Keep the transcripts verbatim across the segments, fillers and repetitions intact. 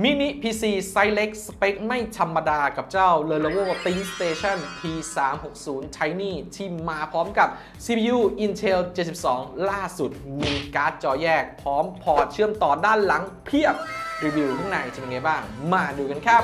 Mini พี ซี ไซส์เล็กสเปคไม่ธรรมดากับเจ้า Lenovo ThinkStation พี สามร้อยหกสิบ Tiny ที่มาพร้อมกับ ซี พี ยู Intel Gen สิบสอง ล่าสุดมีการ์ดจอแยกพร้อมพอร์ตเชื่อมต่อด้านหลังเพียบรีวิวข้างในจะเป็นไงบ้างมาดูกันครับ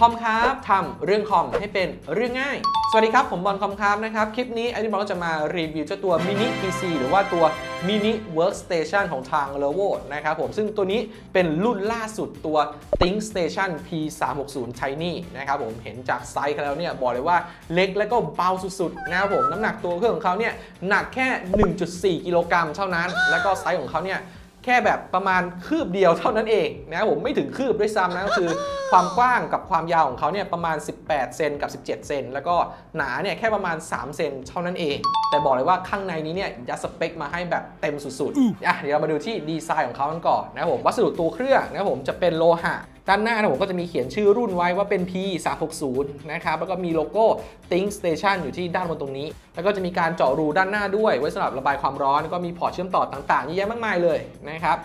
คอมครับทำเรื่องคอมให้เป็นเรื่องง่ายสวัสดีครับผมบอลคอมครับนะครับคลิปนี้ไอดิบอลก็จะมารีวิวเจ้าตัว Mini พี ซี หรือว่าตัว Mini Workstation ของทาง Lenovo นะครับผมซึ่งตัวนี้เป็นรุ่นล่าสุดตัว ThinkStation พี สามร้อยหกสิบ Tiny นะครับผมเห็นจากไซส์แล้วเนี่ยบอกเลยว่าเล็กและก็เบาสุดๆนะครับผมน้ำหนักตัวเครื่องของเขาเนี่ยหนักแค่ หนึ่งจุดสี่ กิโลกรัมเท่านั้นแล้วก็ไซส์ของเขาเนี่ยแค่แบบประมาณคืบเดียวเท่านั้นเองนะครับผมไม่ถึงคืบด้วยซ้ำนะก็คือความกว้างกับความยาวของเขาเนี่ยประมาณสิบแปดเซนกับสิบเจ็ดเซนแล้วก็หนาเนี่ยแค่ประมาณสามเซนเท่านั้นเองแต่บอกเลยว่าข้างในนี้เนี่ยยัดสเปคมาให้แบบเต็มสุดๆอ่ะเดี๋ยวเรามาดูที่ดีไซน์ของเขากันก่อนนะครับผมวัสดุตัวเครื่องนะครับผมจะเป็นโลหะด้านหน้านะผมก็จะมีเขียนชื่อรุ่นไว้ว่าเป็น พี สามร้อยหกสิบ นะครับแล้วก็มีโลโก้ ThinkStation อยู่ที่ด้านบนตรงนี้แล้วก็จะมีการเจาะรูด้านหน้าด้วยไว้สำหรับระบายความร้อนแล้วก็มีพอร์ตเชื่อมต่อต่างๆเยอะแยะมากมายเลยนะครับ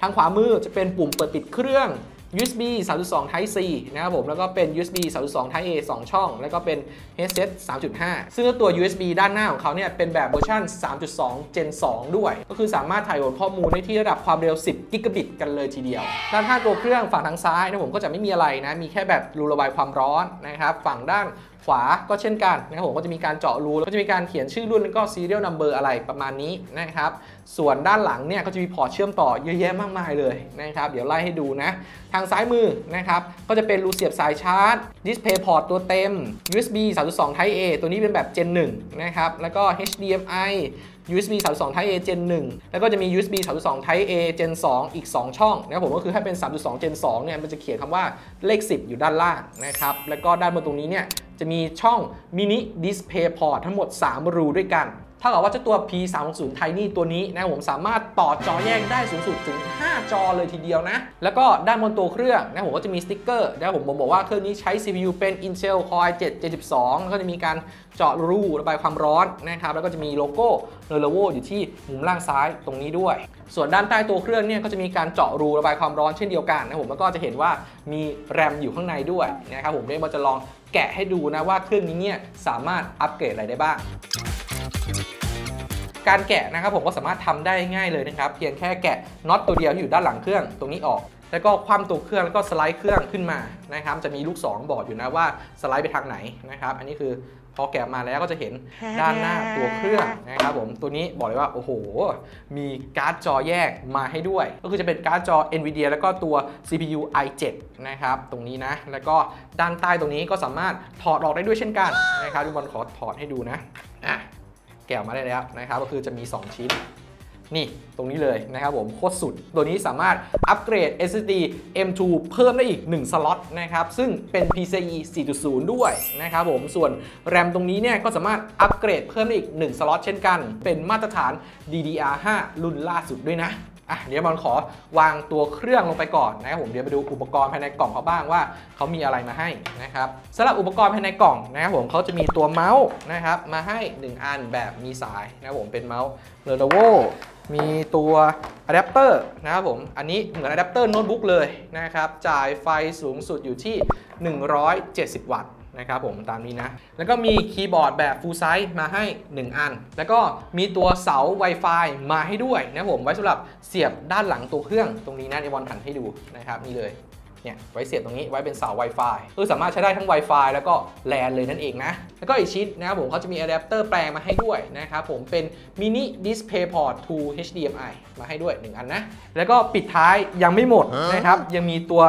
ทางขวามือจะเป็นปุ่มเปิดปิดเครื่อง ยู เอส บี สามจุดสอง Type C นะครับผมแล้วก็เป็น ยู เอส บี สามจุดสอง Type A สอง ช่องแล้วก็เป็น Headset สามจุดห้า ซึ่งตัว ยู เอส บี ด้านหน้าของเขาเนี่ยเป็นแบบเวอร์ชัน สามจุดสอง Gen สอง ด้วยก็คือสามารถถ่ายโหลดข้อมูลได้ที่ระดับความเร็ว สิบ กิกะบิตกันเลยทีเดียวด้านข้างตัวเครื่องฝั่งทางซ้ายนะผมก็จะไม่มีอะไรนะมีแค่แบบรูระบายความร้อนนะครับฝั่งด้านขวาก็เช่นกันนะครับผมก็จะมีการเจาะรูแล้วก็จะมีการเขียนชื่อรุ่นแล้วก็ serial number อะไรประมาณนี้นะครับส่วนด้านหลังเนี่ยก็จะมีพอร์ตเชื่อมต่อเยอะแยะมากมายเลยนะครับเดี๋ยวไล่ให้ดูนะทางซ้ายมือนะครับก็จะเป็นรูเสียบสายชาร์จ DisplayPort ตัวเต็ม ยู เอส บี สามจุดสอง Type A ตัวนี้เป็นแบบ Gen หนึ่ง นะครับแล้วก็ เอช ดี เอ็ม ไอยู เอส บี สามจุดสอง Type A Gen หนึ่ง แล้วก็จะมี ยู เอส บี สามจุดสอง Type A Gen สอง อีก สอง ช่องนะครับผมก็คือถ้าเป็น สามจุดสอง Gen สอง เนี่ยมันจะเขียนคำว่าเลข สิบ อยู่ด้านล่างนะครับแล้วก็ด้านบนตรงนี้เนี่ยจะมีช่อง Mini DisplayPort ทั้งหมดสามรูด้วยกันเท่ากับว่าเจ้าตัว พี สามร้อยหกสิบ Tiny ตัวนี้นะครับผมสามารถต่อจอแยกได้สูงสุดถึงห้าจอเลยทีเดียวนะแล้วก็ด้านบนตัวเครื่องนะครับผมก็จะมีสติ๊กเกอร์นะครับผมบอกว่าเครื่องนี้ใช้ ซี พี ยู เป็น Intel Core ไอ เซเว่น เจ็ด สอง แล้วก็จะมีการเจาะรูระบายความร้อนนะครับแล้วก็จะมีโลโก้ Lenovo อยู่ที่มุมล่างซ้ายตรงนี้ด้วยส่วนด้านใต้ตัวเครื่องเนี่ยก็จะมีการเจาะรูระบายความร้อนเช่นเดียวกันนะผมแล้วก็จะเห็นว่ามีแรมอยู่ข้างในด้วยนะครับผมเดี๋ยวจะลองแกะให้ดูนะว่าเครื่องนี้เนี่ยสามารถอัปเกรดอะไรได้บ้างการแกะนะครับผมก็สามารถทำได้ง่ายเลยนะครับเพียงแค่แกะน็อตตัวเดียวที่อยู่ด้านหลังเครื่องตรงนี้ออกแล้วก็คว่ำตัวเครื่องแล้วก็สไลด์เครื่องขึ้นมานะครับจะมีลูกศรบอกอยู่นะว่าสไลด์ไปทางไหนนะครับอันนี้คือพอแกะมาแล้วก็จะเห็นด้านหน้าตัวเครื่องนะครับผมตัวนี้บอกเลยว่าโอ้โหมีการ์ดจอแยกมาให้ด้วยก็คือจะเป็นการ์ดจอ Nvidia แล้วก็ตัว ซี พี ยู ไอ เซเว่น นะครับตรงนี้นะแล้วก็ด้านใต้ตรงนี้ก็สามารถถอดออกได้ด้วยเช่นกันนะครับทุกคนขอถอดให้ดูนะอ่ะแกะมาได้แล้วนะครับก็คือจะมีสองชิ้นนี่ตรงนี้เลยนะครับผมโคตรสุดตัวนี้สามารถอัปเกรด เอส เอส ดี เอ็ม ทู เพิ่มได้อีกหนึ่งสล็อตนะครับซึ่งเป็น พี ซี ไอ อี สี่จุดศูนย์ ด้วยนะครับผมส่วนแรมตรงนี้เนี่ยก็สามารถอัปเกรดเพิ่มได้อีกหนึ่งสล็อตเช่นกันเป็นมาตรฐาน ดี ดี อาร์ ห้า รุ่นล่าสุดด้วยนะอ่ะเดี๋ยวบอลขอวางตัวเครื่องลงไปก่อนนะครับผมเดี๋ยวไปดูอุปกรณ์ภายในกล่องเขาบ้างว่าเขามีอะไรมาให้นะครับสำหรับอุปกรณ์ภายในกล่องนะครับผมเขาจะมีตัวเมาส์นะครับมาให้หนึ่งอันแบบมีสายนะครับผมเป็นเมาส์ Lenovoมีตัวอะแดปเตอร์นะครับผมอันนี้เหมือนอะแดปเตอร์โน้ตบุ๊กเลยนะครับจ่ายไฟสูงสุดอยู่ที่ หนึ่งร้อยเจ็ดสิบ วัตต์นะครับผมตามนี้นะแล้วก็มีคีย์บอร์ดแบบ Full Size มาให้หนึ่งอันแล้วก็มีตัวเสา Wi-Fi มาให้ด้วยนะผมไว้สำหรับเสียบด้านหลังตัวเครื่องตรงนี้นะเดี๋ยวบอลหันให้ดูนะครับนี่เลยเนี่ยไว้เสียบตรงนี้ไว้เป็นเสา Wi-Fi คือสามารถใช้ได้ทั้ง Wi-Fi แล้วก็ แลน เลยนั่นเองนะแล้วก็อีกชิ้นนะครับผมเขาจะมีอะแดปเตอร์แปลงมาให้ด้วยนะครับผมเป็น Mini DisplayPort to เอช ดี เอ็ม ไอ มาให้ด้วยหนึ่งอันนะแล้วก็ปิดท้ายยังไม่หมดนะครับยังมีตัว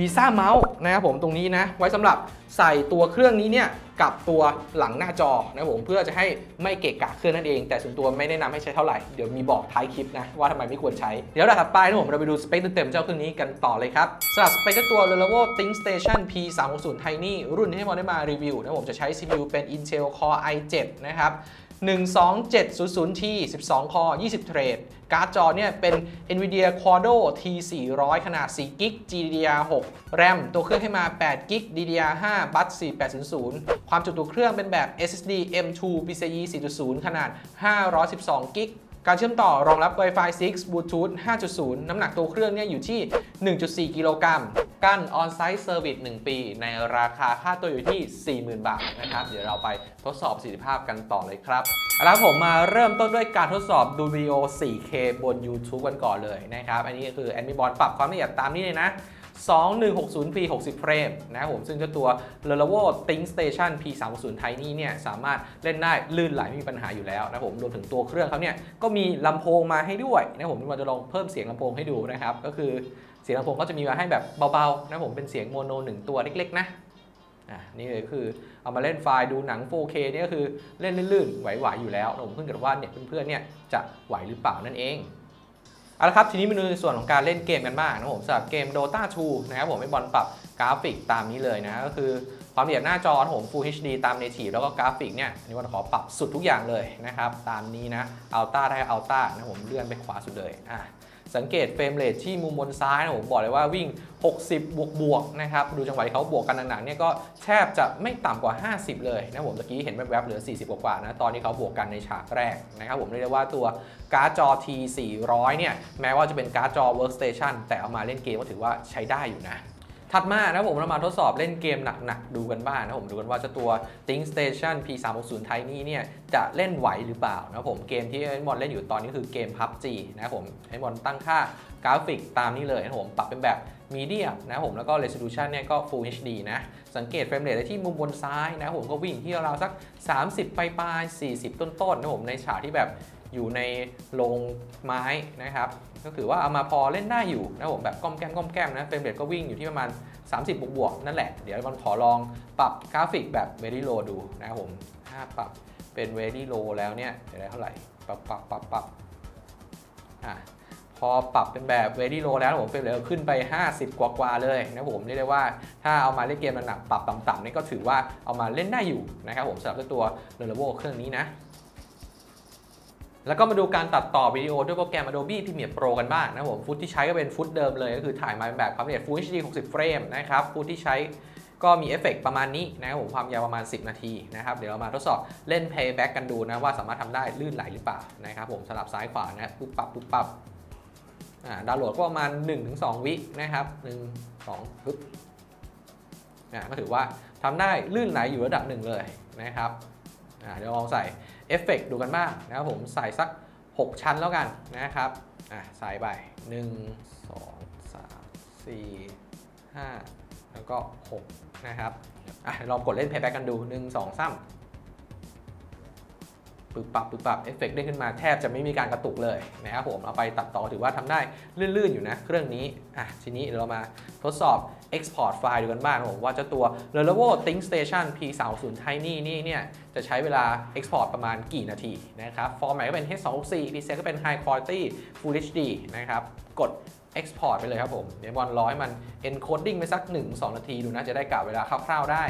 วีซ่า mount นะครับผมตรงนี้นะไว้สำหรับใส่ตัวเครื่องนี้เนี่ยกับตัวหลังหน้าจอนะผมเพื่อจะให้ไม่เกะกะเครื่องนั่นเองแต่ส่วนตัวไม่แนะนำให้ใช้เท่าไหร่เดี๋ยวมีบอกท้ายคลิปนะว่าทำไมไม่ควรใช้เดี๋ยวเราถัดไปนะผมเราไปดูสเปคเต็มๆเจ้าเครื่องนี้กันต่อเลยครับสำหรับสเปคตัว Lenovo ThinkStation พี สามร้อยหกสิบ Tiny รุ่นที่ผมได้มารีวิวนะผมจะใช้ ซี พี ยู เป็น Intel Core ไอ เซเว่น นะครับ หนึ่งสองเจ็ดศูนย์ศูนย์ T สิบสอง Core ยี่สิบ เทรดการ์ดจอเนี่ยเป็น Nvidia Quadro ที สี่ร้อย ขนาดสี่ กิก จี ดี ดี อาร์ หก แรมตัวเครื่องให้มาแปด กิก ดี ดี อาร์ ห้า บัส สี่พันแปดร้อย ความจุตัวเครื่องเป็นแบบ เอส เอส ดี เอ็ม ทู พี ซี ไอ อี สี่จุดศูนย์ ขนาด ห้าร้อยสิบสอง กิก การเชื่อมต่อรองรับ Wi-Fi ซิกซ์ Bluetooth ห้าจุดศูนย์ น้ำหนักตัวเครื่องเนี่ยอยู่ที่ หนึ่งจุดสี่ กิโลกรัมกัน On-Site Service หนึ่ง ปีในราคาค่าตัวอยู่ที่ สี่หมื่น บาทนะครับเดี๋ยวเราไปทดสอบประสิทธิภาพกันต่อเลยครับแล้วผมมาเริ่มต้นด้วยการทดสอบดูวิดีโอ โฟร์เค บน YouTube กันก่อนเลยนะครับอันนี้ก็คือแอดมิบอลปรับความละเอียดตามนี้เลยนะสองพันหนึ่งร้อยหกสิบ p หกสิบ เฟรมนะครับผมซึ่งเจ้าตัว Lenovo ThinkStation พี สามร้อยหกสิบ Tiny เนี่ยสามารถเล่นได้ลื่นไหลไม่มีปัญหาอยู่แล้วนะผมรวมถึงตัวเครื่องเขาเนี่ยก็มีลำโพงมาให้ด้วยนะผมเราจะลองเพิ่มเสียงลำโพงให้ดูนะครับก็คือเสียงลำโพงก็จะมีมาให้แบบเบาๆนะผมเป็นเสียงโมโนหนึ่งตัวเล็กๆนะอ่ะนี่เลยคือเอามาเล่นไฟล์ดูหนัง โฟร์เค นี่ก็คือเล่นลื่นๆไหวๆอยู่แล้วผมเพิ่งกับว่าเนี่ยเพื่อนๆเนี่ยจะไหวหรือเปล่านั่นเองเอาละครับทีนี้มาดูในส่วนของการเล่นเกมกันบ้างนะผมสำหรับเกม Dota ทู นะครับผมไอ้บอลปรับกราฟิกตามนี้เลยนะก็คือความละเอียดหน้าจอผม Full เอช ดี ตาม Native แล้วก็กราฟิกเนี่ยอันนี้วันขอปรับสุดทุกอย่างเลยนะครับตามนี้นะ Ultra ได้ Ultra นะผมเลื่อนไปขวาสุดเลยอ่ะสังเกตเฟรมเรทที่มุมบนซ้ายนะผมบอกเลยว่าวิ่งหกสิบบวกบวกนะครับดูจังหวะที่เขาบวกกันหนักๆเนี่ยก็แทบจะไม่ต่ำกว่าห้าสิบเลยนะผมเมื่อกี้เห็นแวบๆเหลือสี่สิบกว่านะตอนนี้เขาบวกกันในฉากแรกนะครับผมเรียกได้ว่าตัวการ์ดจอ ที สี่ร้อย เนี่ยแม้ว่าจะเป็นการ์ดจอ Workstation แต่เอามาเล่นเกมก็ถือว่าใช้ได้อยู่นะถัดมานะผมเรามาทดสอบเล่นเกมหนักๆดูกันบ้างนะผมดูกันว่าเจ้าตัว ThinkStation พี สามร้อยหกสิบ Tiny เนี่ยจะเล่นไหวหรือเปล่านะผมเกมที่ไอ้บอลเล่นอยู่ตอนนี้คือเกม พับจี นะผมไอ้บอลตั้งค่ากราฟิกตามนี้เลยนะผมปรับเป็นแบบมีเดียนะผมแล้วก็ Resolution เนี่ยก็ Full เอช ดี นะสังเกตเฟรมเรทได้ที่มุมบนซ้ายนะผมก็วิ่งที่ราวสักสามสิบปลายๆสี่สิบต้นๆนะผมในฉากที่แบบอยู่ในโรงไม้นะครับก็ถือว่าเอามาพอเล่นได้อยู่นะผมแบบก้มแก้มก้มแก้มนะเฟรมเรทก็วิ่งอยู่ที่ประมาณสามสิบบวกบวกนั่นแหละเดี๋ยวมันขอลองปรับกราฟิกแบบ very low ดูนะครับผมถ้าปรับเป็น very low แล้วเนี่ยจะได้เท่าไหร่ปรับปรับปรับปรับอ่ะพอปรับเป็นแบบ very low แล้วผมเฟรมเรทขึ้นไปห้าสิบกว่ากว่าเลยนะผมเรียกได้ว่าถ้าเอามาเล่นเกมหนักปรับต่ำๆนี่ก็ถือว่าเอามาเล่นได้อยู่นะครับผมสำหรับตัว Lenovo เครื่องนี้นะแล้วก็มาดูการตัดต่อวิดีโอด้วยโปรแกรม Adobe Premiere Pro กันบ้างนะผมฟุตที่ใช้ก็เป็นฟุตเดิมเลยก็คือถ่ายมาเป็นแบบความละเอียด Full เอช ดี หกสิบ เฟรมนะครับฟุตที่ใช้ก็มีเอฟเฟกต์ประมาณนี้นะครับผมความยาวประมาณสิบนาทีนะครับเดี๋ยวเรามาทดสอบเล่น Playback กันดูนะว่าสามารถทำได้ลื่นไหลหรือเปล่านะครับผมสลับซ้ายขวานะปุ๊บปับปุ๊บปับอ่าดาวน์โหลดก็ประมาณ หนึ่งถึงสอง วินะครับหนึ่ง สองปึ๊บอ่าก็ถือว่าทำได้ลื่นไหลอยู่ระดับหนึ่งเลยนะครับอ่าเดี๋ยวลองใส่เอฟเฟกต์ดูกันบ้างนะครับผมใส่สักหกชั้นแล้วกันนะครับอ่ะใส่ไปหนึ่ง สอง สาม สี่ ห้าแล้วก็หกนะครับอ่ะลองกดเล่น Playback กันดูหนึ่ง สอง สามปึ๊บปับปึ๊บปับเอฟเฟกต์ได้ขึ้นมาแทบจะไม่มีการกระตุกเลยนะครับผมเอาไปตัดต่อถือว่าทำได้ลื่นๆอยู่นะเครื่องนี้อ่ะทีนี้เดี๋ยวเรามาทดสอบ Export ไฟล์ดูกันบ้างผมว่าเจ้าตัว Lenovo ThinkStation พี สามร้อยหกสิบ Tiny นี่เนี่ยจะใช้เวลา Export ประมาณกี่นาทีนะครับฟอร์แมตก็เป็น เอช สองร้อยหกสิบสี่ Preset ก็เป็น High Quality Full เอช ดี นะครับกด Export ไปเลยครับผมเดี๋ยวบอลร้อยมัน Encoding ไปสัก หนึ่งถึงสอง นาทีดูนะจะได้กะเวลาคร่าวๆได้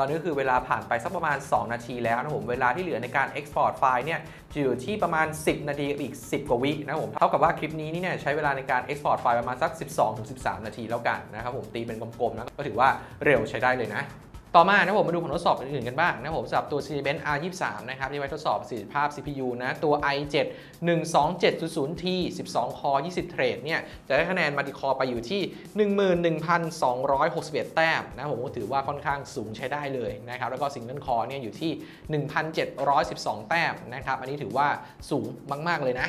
ตอนนี้คือเวลาผ่านไปสักประมาณสองนาทีแล้วนะผมเวลาที่เหลือในการ Export ไฟล์เนี่ยอยู่ที่ประมาณสิบนาทีอีกสิบกว่าวินะผมเท่ากับว่าคลิปนี้นี่เนี่ยใช้เวลาในการ Export ไฟล์ประมาณสัก สิบสองถึงสิบสาม นาทีแล้วกันนะครับผมตีเป็นกลมๆนะก็ถือว่าเร็วใช้ได้เลยนะต่อมานะผมมาดูผลทดสอบอื่นๆกันบ้างนะผมสำหรับตัว Cinebench อาร์ ยี่สิบสาม นะครับที่ไว้ทดสอบประสิทธิภาพ ซี พี ยู นะตัว ไอ เจ็ด หนึ่งสองเจ็ดศูนย์ศูนย์ ที สิบสอง คอร์ ยี่สิบ เทรดเนี่ยจะได้คะแนนมัลติคอร์ไปอยู่ที่หนึ่งหมื่นหนึ่งพันสองร้อยหกสิบเอ็ด แต้มนะผมถือว่าค่อนข้างสูงใช้ได้เลยนะครับแล้วก็ซิงเกิลคอร์เนี่ยอยู่ที่ หนึ่งพันเจ็ดร้อยสิบสอง แต้มนะครับอันนี้ถือว่าสูงมากๆเลยนะ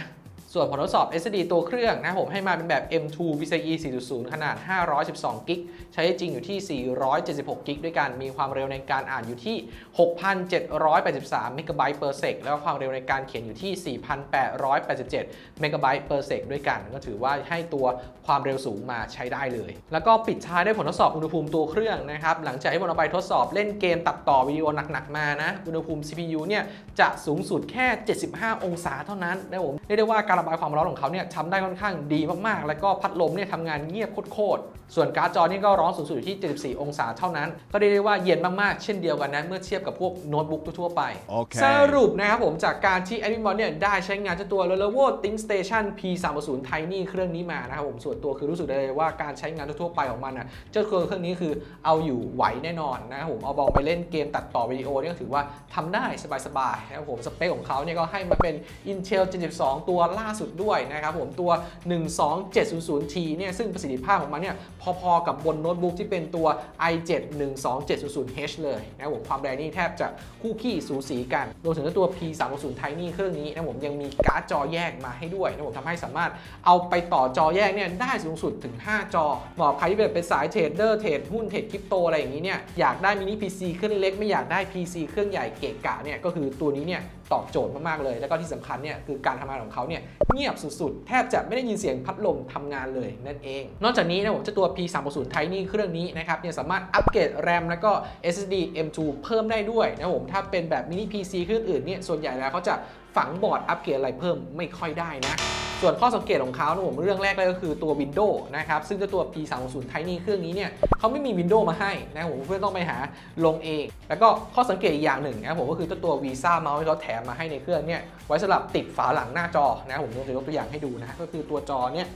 ส่วนผลทดสอบ เอส เอส ดี ตัวเครื่องนะผมให้มาเป็นแบบ เอ็ม ทู พี ซี อี สี่จุดศูนย์ ขนาดห้าร้อยสิบสอง กิกใช้จริงอยู่ที่ สี่ร้อยเจ็ดสิบหก กิกด้วยกันมีความเร็วในการอ่านอยู่ที่ หกพันเจ็ดร้อยแปดสิบสาม เมกะไบต์ per second แล้วก็ความเร็วในการเขียนอยู่ที่ สี่พันแปดร้อยแปดสิบเจ็ด เมกะไบต์ per second ด้วยกันก็ถือว่าให้ตัวความเร็วสูงมาใช้ได้เลยแล้วก็ปิดท้ายด้วยผลทดสอบอุณหภูมิตัวเครื่องนะครับหลังจากที่เราไปทดสอบเล่นเกมตัดต่อวิดีโอหนักๆมานะอุณหภูมิ ซี พี ยู เนี่ยจะสูงสุดแค่ เจ็ดสิบห้า องศาเท่านั้นนะผมเรียกได้ว่า ระบายความร้อนของเขาเนี่ยทำได้ค่อนข้างดีมากๆแล้วก็พัดลมเนี่ยทำงานเงียบโคตรๆส่วนการ์ดจอนี่ก็ร้อนสูงสุดอยู่ที่เจ็ดสิบสี่องศาเท่านั้นก็ได้ได้ว่าเย็นมากๆเช่นเดียวกันนะเมื่อเทียบกับพวกโน้ตบุ๊กทั่วๆไป okay. สรุปนะครับผมจากการที่ Admin เนี่ยได้ใช้งานเจ้าตัว Lenovo ThinkStation พี สามร้อย Tiny เครื่องนี้มานะครับผมส่วนตัวคือรู้สึกได้เลยว่าการใช้งานทั่วๆไปของมันนะเจ้าเครื่องนี้คือเอาอยู่ไหวแน่นอนนะครับผมเอาบอลไปเล่นเกมตัดต่อวิดีโอเนี่ยถือว่าทำได้สบายๆนะครับผมสเปคของเขาเนี่ยก็ให้มาเป็น Intel Gen สิบสอง ตัวล่าสุดด้วยนะครับผมตัว หนึ่งสองเจ็ดศูนย์ศูนย์ที เนี่ยซึ่งประสิทธิภาพของมันเนี่ยพอๆกับบนโน้ตบุ๊กที่เป็นตัว ไอ เจ็ด หนึ่งสองเจ็ดศูนย์ศูนย์เอช เลยนะครับผมความแรงนี่แทบจะคู่ขี้สูสีกันรวมถึงตัว พี สามร้อย Tiny เครื่องนี้นะผมยังมีการ์ดจอแยกมาให้ด้วยนะผมทำให้สามารถเอาไปต่อจอแยกเนี่ยได้สูงสุดถึงห้าจอเหมาะใครที่เป็นสายเทรดเดอร์เทรดหุ้นเทรดคริปโตอะไรอย่างนี้เนี่ยอยากได้มินิ พี ซี เครื่องเล็กไม่อยากได้ พี ซี เครื่องใหญ่เกะกะเนี่ยก็คือตัวนี้เนี่ยตอบโจทย์มากๆเลยแล้วก็ที่สำคัญเนี่ยคือการทำงานของเขาเนี่ยเงียบสุดๆแทบจะไม่ได้ยินเสียงพัดลมทำงานเลยนั่นเองนอกจากนี้นะผมจะตัว พี สามร้อย Tiny เครื่องนี้นะครับเนี่ยสามารถอัปเกรดแรมแล้วก็ เอส เอส ดี เอ็ม ทู เพิ่มได้ด้วยนะผมถ้าเป็นแบบมินิ พี ซี เครื่องอื่นเนี่ยส่วนใหญ่แล้วเขาจะฝังบอร์ดอัปเกรดอะไรเพิ่มไม่ค่อยได้นะส่วนข้อสังเกตของเขานะผมเรื่องแรกเลยก็คือตัว Windows นะครับซึ่งตัว พี สามร้อย Tiny เครื่องนี้เนี่ยเขาไม่มี Windows มาให้นะผมเพื่อนต้องไปหาลงเองแล้วก็ข้อสังเกตอีกอย่างหนึ่งนะผมก็คือตัว วีซ่า mount ที่เขาแถมมาให้ในเครื่องเนี่ยไว้สำหรับติดฝาหลังหน้าจอนะผมจะยกตัวอย่างให้ดูนะก็คือตัวจอเนี่ย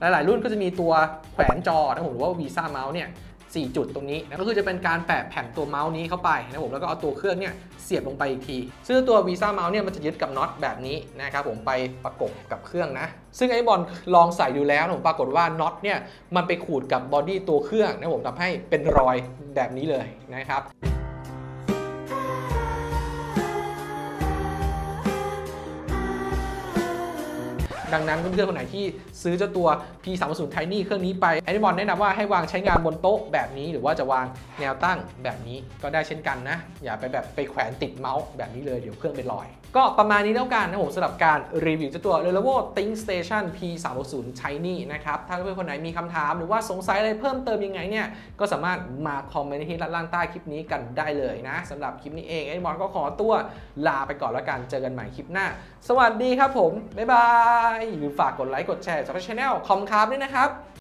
หลายๆรุ่นก็จะมีตัวแขวนจอนะผมหรือว่า วีซ่า mount เนี่ยสี่จุดตรงนี้นะก็คือจะเป็นการแปะแผ่นตัวเมาส์นี้เข้าไปนะผมแล้วก็เอาตัวเครื่องเนี่ยเสียบลงไปอีกทีซึ่งตัว วีซ่า เมาส์เนี่ยมันจะยึดกับน็อตแบบนี้นะครับผมไปประกบกับเครื่องนะซึ่งไอ้บอลลองใส่ดูแล้วผมปรากฏว่าน็อตเนี่ยมันไปขูดกับบอดี้ตัวเครื่องนะผมทำให้เป็นรอยแบบนี้เลยนะครับดังนั้นเพื่อนๆคนไหนที่ซื้อเจ้าตัว พี สามร้อย Tiny เครื่องนี้ไปแอดมินบอลแนะนำว่าให้วางใช้งานบนโต๊ะแบบนี้หรือว่าจะวางแนวตั้งแบบนี้ก็ได้เช่นกันนะอย่าไปแบบไปแขวนติดเมาส์แบบนี้เลยเดี๋ยวเครื่องเป็นรอยก็ประมาณนี้แล้วกันนะผมสำหรับการรีวิวเจ้าตัว Lenovo ThinkStation พี สามร้อย Tiny นะครับถ้าเพื่อนๆคนไหนมีคำถามหรือว่าสงสัยอะไรเพิ่มเติมยังไงเนี่ยก็สามารถมาคอมเมนต์ที่ล่างใต้คลิปนี้กันได้เลยนะสำหรับคลิปนี้เองแอดมินบอลก็ขอตัวลาไปก่อนแล้วกันเจอกันใหม่คลิปหน้าสวัสดีครับผมบ๊ายบายหรือฝากกดไลค์กดแชร์จากช่อง Channel คอมคาร์บด้วยนะครับ